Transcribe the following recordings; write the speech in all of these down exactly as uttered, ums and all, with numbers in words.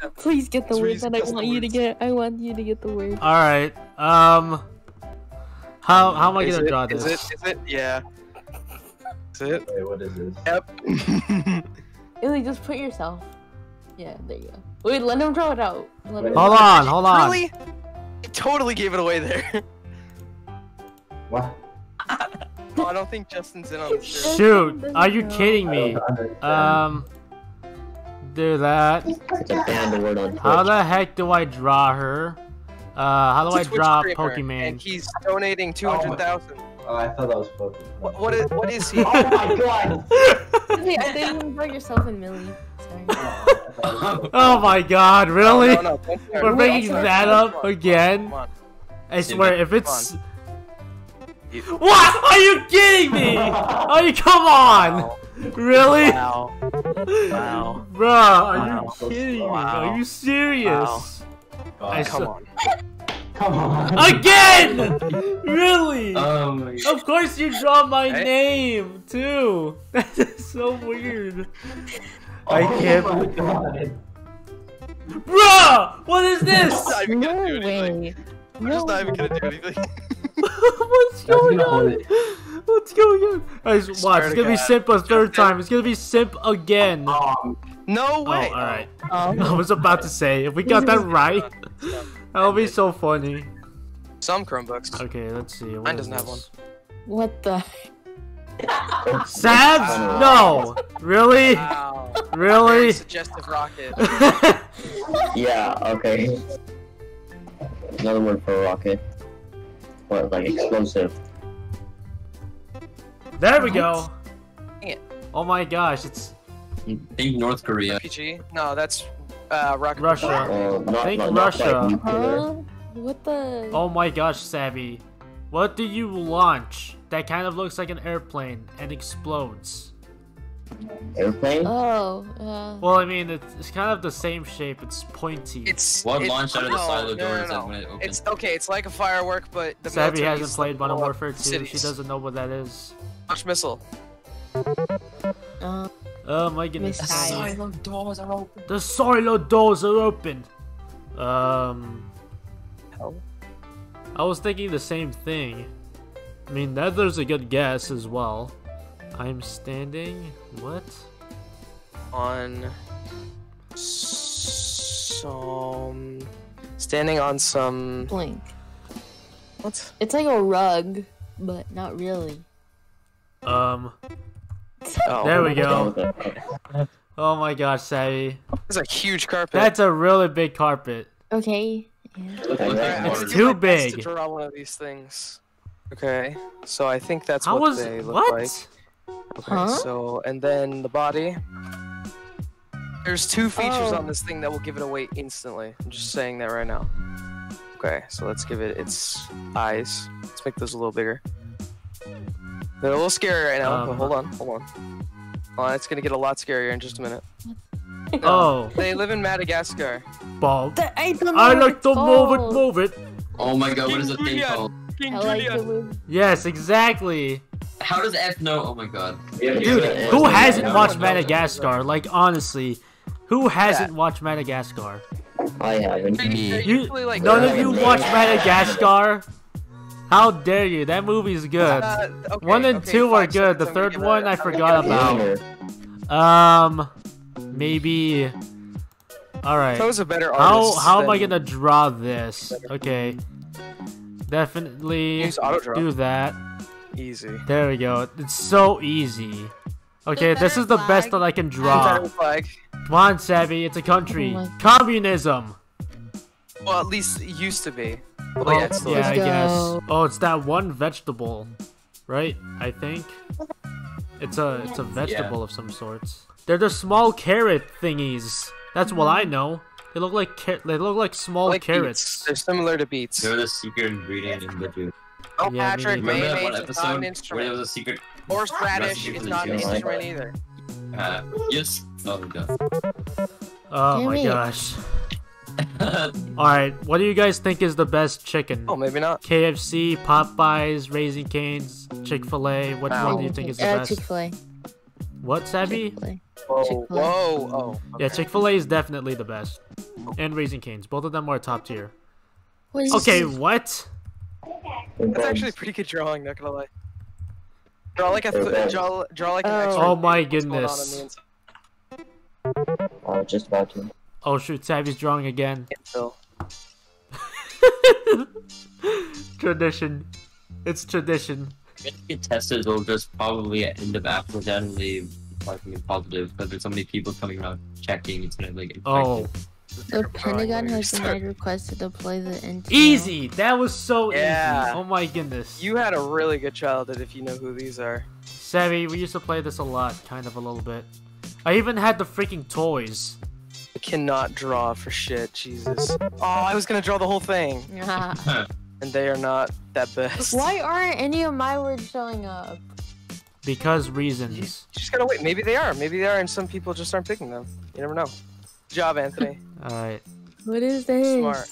get. Please get the word that I want you to get. I want you to get the word. All right. Um. How how am I gonna draw this? Is it? Is it? Yeah. Is it? Wait, what is this? Yep. Illy, just put yourself. Yeah, there you go. Wait, let him draw it out. Let him hold on, hold on. Really? I totally gave it away there. What? Oh, I don't think Justin's in on this. Shoot, are you kidding me? Um, do that. How the heck do I draw her? Uh, how do I draw Pokemon? And he's donating two hundred thousand. Oh, I thought that was Pokemon. What, what is? What is he? Oh my god! Hey, I think you brought yourself in, Millie. Sorry. Oh my god! Really? No, no, no, we're making that up again? I swear, if it's. What? Are you kidding me? Are you? Come on! Wow. Really? Wow. Wow. Bro, are wow. you kidding me? Wow. Are you serious? Wow. I come on. Come on. Again? Really? Oh my God. Of course you draw my hey. name too. That is so weird. Oh I can't. My God. Bro, what is this? I'm not even gonna do anything. I'm just not even gonna do anything. What's going on? What's going on? Guys, right, watch. It's gonna be simp a third time. It's gonna be simp again. Um, no way. Oh, all right. Um, I was about to say if we got that right, that'll be so funny. Some Chromebooks. Okay, let's see. Mine doesn't have one. What the? Sabs? No. Really? Wow. Really? Suggestive rocket. Yeah. Okay. Another word for a rocket. What, like explosive. There we go. Dang it. Oh my gosh, it's think North Korea. R P G? No, that's uh rocket Russia. Uh, not, think not, Russia. Not huh? What the? Oh my gosh, Savvy. What do you launch that kind of looks like an airplane and explodes? Airplane? Oh. Uh... Well, I mean, it's, it's kind of the same shape. It's pointy. It's what launched out of the silo doors and when it opened. It's okay. It's like a firework, but the Savvy hasn't played Modern Warfare two. She doesn't know what that is. Launch missile. Uh, oh my goodness! The silo doors are open. The silo doors are open. Um. Hell. I was thinking the same thing. I mean, Nether's a good guess as well. I'm standing. What? On some. Standing on some. Blank. What? It's like a rug, but not really. Um. Oh, there we go. Oh my gosh, Savvy. That's a huge carpet. That's a really big carpet. Okay. Yeah. It's, it's too big. To draw one of these things. Okay. So I think that's How what was, they look what? like. Okay, huh? so, and then the body. There's two features oh. on this thing that will give it away instantly. I'm just saying that right now. Okay, so let's give it its eyes. Let's make those a little bigger. They're a little scarier right now, um, but hold on, hold on. Oh, it's gonna get a lot scarier in just a minute. Oh. They live in Madagascar. Bob. I, I like to move it, move it. Oh my god, King what is the thing called? King Julian. Like yes, exactly. How does F know? Oh my god. Yeah, dude, who hasn't yeah, watched Madagascar? Like, honestly, who hasn't yeah. watched Madagascar? I haven't. You, like, none of you watched Madagascar? How dare you? That movie's good. Uh, okay, one and okay, two fine, are good. The third one I forgot about. Um, maybe. Alright. How, how am I gonna draw this? Okay. Definitely do that. Easy. There we go. It's so easy. Okay, this is the flag. best that I can draw. Come on, Savvy. It's a country. Oh Communism. Well, at least it used to be. Well, oh, yeah, it's yeah I guess. Oh, it's that one vegetable, right? I think it's a it's a vegetable yeah. of some sorts. They're the small carrot thingies. That's what I know. They look like they look like small like carrots. Beets. They're similar to beets. They're the secret ingredient in the juice. Oh, yeah, Patrick, mayonnaise is not an instrument. It was a secret horseradish is not an instrument like either. Uh, yes. Oh, no. oh my it. gosh. Alright, what do you guys think is the best chicken? Oh, maybe not. K F C, Popeyes, Raising Cane's, Chick-fil-A. Which wow. one do you think is the uh, best? Chick-fil-A. What, Savvy? Chick-fil-A. Whoa, whoa. Oh, okay. Yeah, Chick-fil-A is definitely the best. and Raising Cane's. Both of them are top tier. What is okay, this? What? That's actually a pretty good drawing, not gonna lie. Draw like a draw, draw like an oh. X-ray. Oh my goodness. Oh, just about to. Oh shoot, Savvy's drawing again. Tradition. It's tradition. Getting tested will just probably end up after that and leave like positive because there's so many people coming around checking it's gonna like oh. The Pentagon has been requested to play the N T L. Easy! That was so yeah. easy. Oh my goodness. You had a really good childhood if you know who these are. Savvy, we used to play this a lot, kind of a little bit. I even had the freaking toys. I cannot draw for shit, Jesus. Oh, I was gonna draw the whole thing. And they are not that best. Why aren't any of my words showing up? Because reasons. You just gotta wait. Maybe they are. Maybe they are, and some people just aren't picking them. You never know. Good job, Anthony. Alright. What is this? Smart.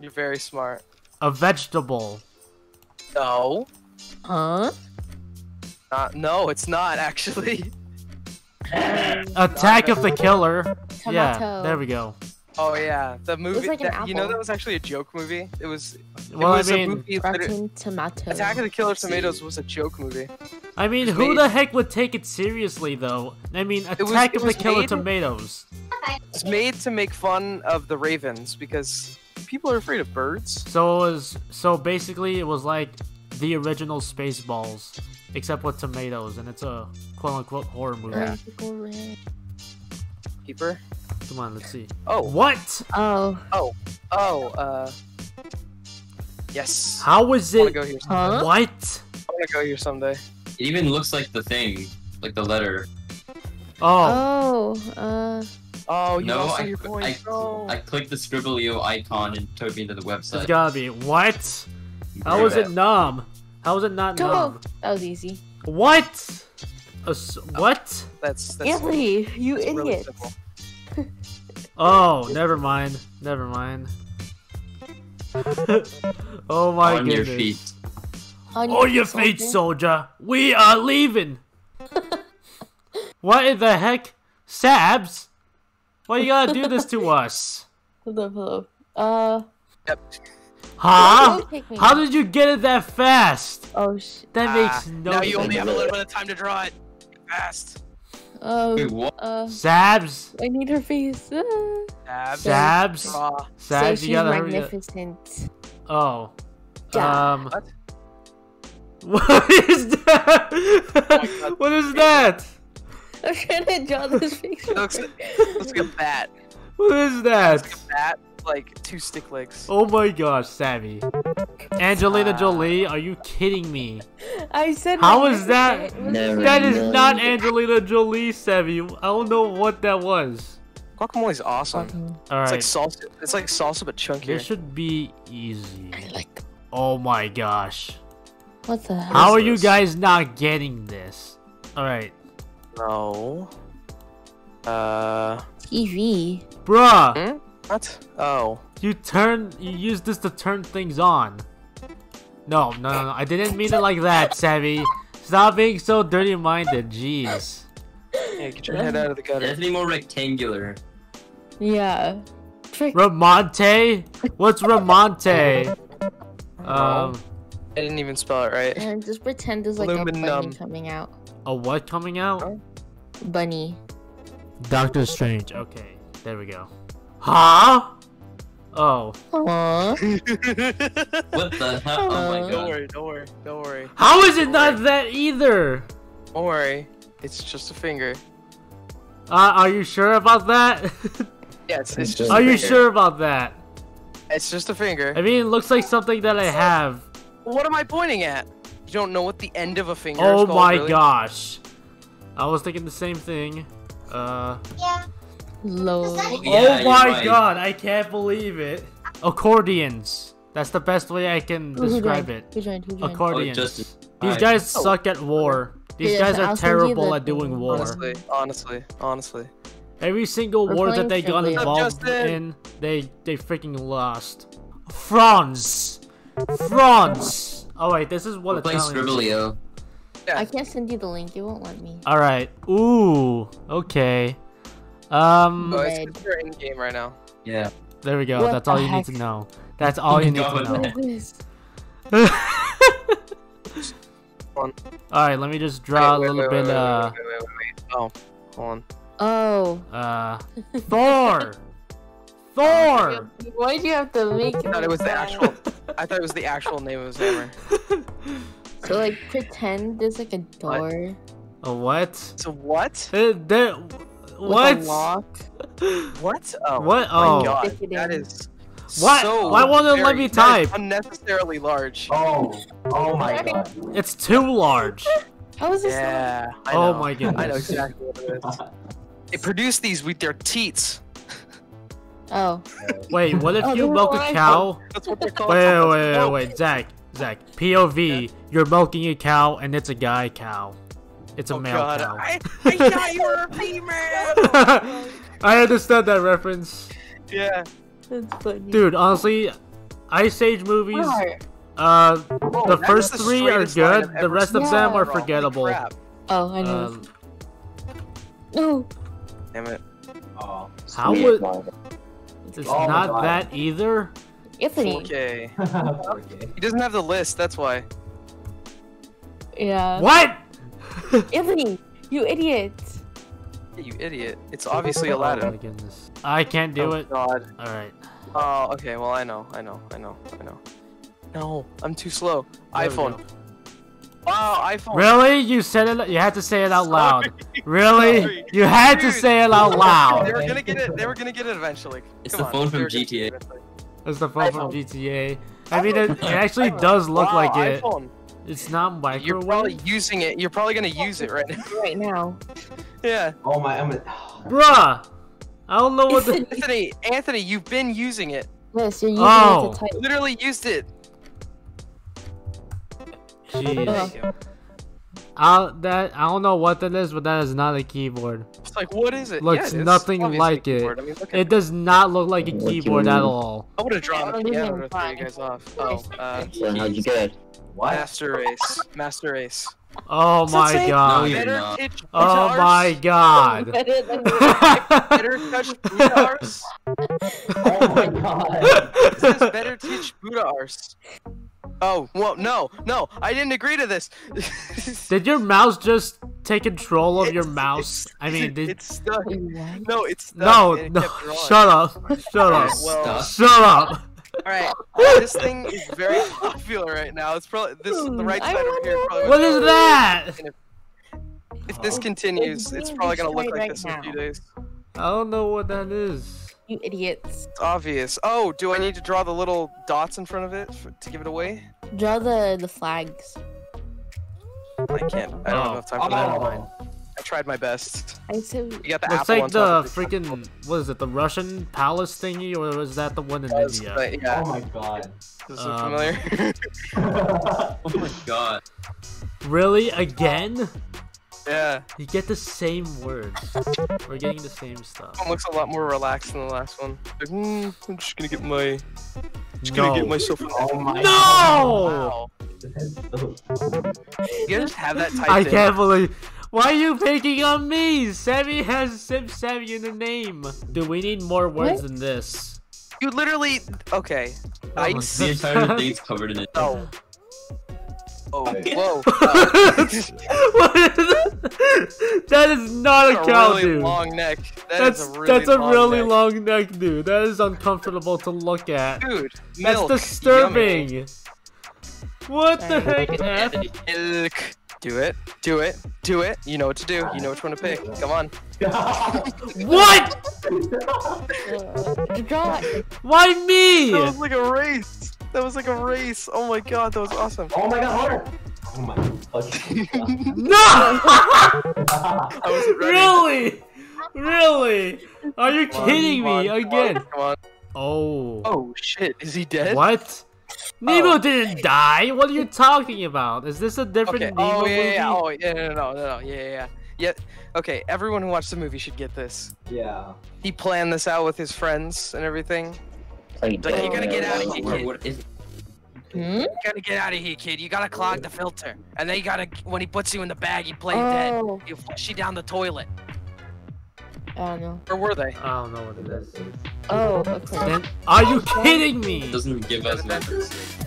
You're very smart. A vegetable. No. Huh? Uh, no, it's not, actually. Attack of the Killer. Tomato. Yeah, there we go. Oh yeah, the movie. Like that, you know that was actually a joke movie. It was. It well, was I mean, a movie tomato. Attack of the Killer Tomatoes was a joke movie. I mean, who made... the heck would take it seriously though? I mean, Attack was, of the made... Killer Tomatoes. It's made to make fun of the ravens because people are afraid of birds. So it was. So basically, it was like the original Spaceballs, except with tomatoes, and it's a quote-unquote horror movie. Yeah. Keeper. Come on, let's see. Oh. What? Oh. Oh. Oh, uh. Yes. How is it? I wanna go here someday. Huh? What? I wanna go here someday. It even looks like the thing. Like the letter. Oh. Oh, uh. Oh, you no, I, your point. I, no. I clicked the Skribbl dot I O icon and took me to the website. It's gotta be. What? How was it numb? How was it not Go. numb? That was easy. What? A, what? Oh, that's, that's Anthony, really, you that's idiot. Really oh, never mind. Never mind. oh my On goodness. Your feet. On your, oh, your feet, soldier. We are leaving. What in the heck? Sabs? Why you gotta do this to us? Hello, hello. Uh. Yep. Huh? How did you get it that fast? Oh shit. That makes uh, no sense. Now you only have a little bit of time to draw it. Fast. Um, Wait, what? Uh, Sabs! I need her face. Uh, Sabs! Sabs, Sabs so you gotta magnificent. Hurry up. Oh. Yeah. Um. What? What is that? Oh what is that? I'm trying to draw this face. It looks, it looks like a bat. What is that? It looks like a bat, like two stick legs. Oh my gosh, Savvy. Angelina uh, Jolie, are you kidding me? I said How is that? Never that is known. Not Angelina Jolie, Savvy. I don't know what that was. Guacamole's awesome. All right. It's like salsa. It's like salsa but chunkier. This should be easy. I like them. Oh my gosh. What the hell? How are you guys not getting this? All right. No. Uh T V. Bruh. Hmm? What? Oh. You turn you use this to turn things on. No, no, no, no. I didn't mean it like that, Savvy. Stop being so dirty-minded, jeez. Hey, get your head out of the gutter. It's any more rectangular. Yeah. Trick. Ramonte? What's Ramonte? um, I didn't even spell it right. And just pretend there's like Luminum. a bunny coming out. A what coming out? Bunny. Doctor Strange. Okay, there we go. Huh? Oh. What the hell? Oh my god. Don't worry, don't worry, don't worry. How is it not that either? Don't worry. It's just a finger. Uh, are you sure about that? yeah, it's, it's just Are a you finger. sure about that? It's just a finger. I mean, it looks like something that I have. What am I pointing at? You don't know what the end of a finger oh is called, Oh my really? gosh. I was thinking the same thing. Uh... Yeah. Low. Yeah, oh my right. god, I can't believe it. Accordions. That's the best way I can describe it. Who joined? Who joined? Accordions. Oh, just, These guys oh. suck at war. These yeah, guys are I'll terrible at doing war. Honestly, honestly, honestly. Every single We're war that they got involved in, they they freaking lost. France. France. Oh wait, this is what We're Italian is. Yeah. I can't send you the link. You won't let me. All right. Ooh. Okay. Um, oh, it's in game right now. Yeah. There we go. What That's all heck? you need to know. That's all you need God. to know. What is this? All right, let me just draw wait, wait, a little wait, wait, bit. Wait, uh... wait, wait, wait, wait. Oh, hold on. Oh. Uh, Thor. Thor. Why do you have to make? I thought it was the actual. I thought it was the actual name of his hammer. So like, pretend there's like a door. What? A what? It's a what? Uh, there. What? With a lock. What? Oh. What? Oh. My God. That is. What? So Why won't it let me type? Unnecessarily large. Oh. Oh my God. It's too large. How is this? Yeah. Like... Oh my goodness. I know exactly what it is. They produce these with their teats. Oh. Wait. What if oh, you milk a cow? That's what they're called. Wait, wait, wait, wait, wait, Zach, Zach. P O V. Yeah. You're milking a cow, and it's a guy cow. It's a oh, male God. cow. I, I thought you were a female. I understood that reference. Yeah. That's funny. Dude, honestly, Ice Age movies, uh, Whoa, the first three are good, the rest of yeah. them are forgettable. Oh, I know. Um, no. Damn it. Oh, How would... It's, it's oh, not that either? Anthony. Okay. He doesn't have the list, that's why. Yeah. What? Anthony, you idiot. You idiot. It's obviously Aladdin. Oh, I can't do oh, it. God. All right. Oh, okay. Well, I know. I know. I know. I know. No, I'm too slow. There iPhone. Oh, iPhone. Really? You said it. You had to say it out loud. Sorry. Really? Sorry. You had Dude. to say it out loud. They were gonna get it. They were gonna get it eventually. It's Come the phone on. from G T A. It's the phone iPhone. from G T A. I mean, it, it actually does look wow, like it. IPhone. It's not microwave. You're probably using it. You're probably gonna use it right now. Right now. Yeah. Oh my. I'm a... Bruh. I don't know what. The... Anthony, Anthony, you've been using it. Yes, you're using oh. it to type. Literally used it. Jeez. I that I don't know what that is, but that is not a keyboard. It's like, what is it? Looks yeah, it nothing like it. I mean, it does not look like a what keyboard at all. I would have drawn it. Yeah, I would have thrown you guys off. Oh, uh, how'd you get it? Master Race. Master Race. Oh my God. No, oh my God. Better touch Buddha arse. Oh my God. This is better teach Buddha arse. Oh, well, no, no, I didn't agree to this. Did your mouse just take control of it's, your mouse? I mean, did... it's stuck. No, it's stuck. No, it no, shut up. Shut up. Well, shut up. All right, this thing is very popular right now. It's probably this the right side over here. Probably what is that? If, if this continues, it's probably gonna look like this in a few days. I don't know what that is. You idiots! It's obvious. Oh, do I need to draw the little dots in front of it for, to give it away? Draw the the flags. I can't. I don't oh. have enough time for that. Oh. I tried my best. I said, you got the Looks apple like the freaking, what is it, the Russian palace thingy, or was that the one in yes, India? But, yeah. Oh my God. This is um, familiar. Oh my God. Really? Again? Yeah. You get the same words. We're getting the same stuff. This one looks a lot more relaxed than the last one. Like, mm, I'm just gonna get my... Just no. gonna get myself... Oh my no! Wow. You just have that type I in. can't believe... Why are you picking on me? Sammy has Sim Sammy in the name. Do we need more words what? than this? You literally. Okay. Nice. The entire thing's covered in it. Oh. Oh. Whoa. What is that? That is not that's a cow, really dude. Long neck. That that's is a really that's a long really neck. long neck, dude. That is uncomfortable to look at. Dude, milk. That's disturbing. Yummy. What the heck, Anthony? Milk. Do it, do it, do it. You know what to do. You know which one to pick. Come on. What? Why me? That was like a race. That was like a race. Oh my God, that was awesome. Oh my God, Hunter. Oh my God. No! I wasn't ready. Really? Really? Are you come kidding on, me on, again? Come on, come on. Oh. Oh shit, is he dead? What? Nemo oh. didn't die. What are you talking about? Is this a different okay. Nemo oh, yeah, movie? Yeah, oh yeah, no, no, no, no, yeah, yeah, yeah. Okay, everyone who watched the movie should get this. Yeah. He planned this out with his friends and everything. Like, oh, you gotta get out of here, kid. What is it? Hmm? You gotta get out of here, kid. You gotta clog the filter, and then you gotta when he puts you in the bag, you play oh. dead. You flush you down the toilet. I don't know. Where were they? I don't know what it is. Oh, okay. Then, are you kidding me? It doesn't give us numbers.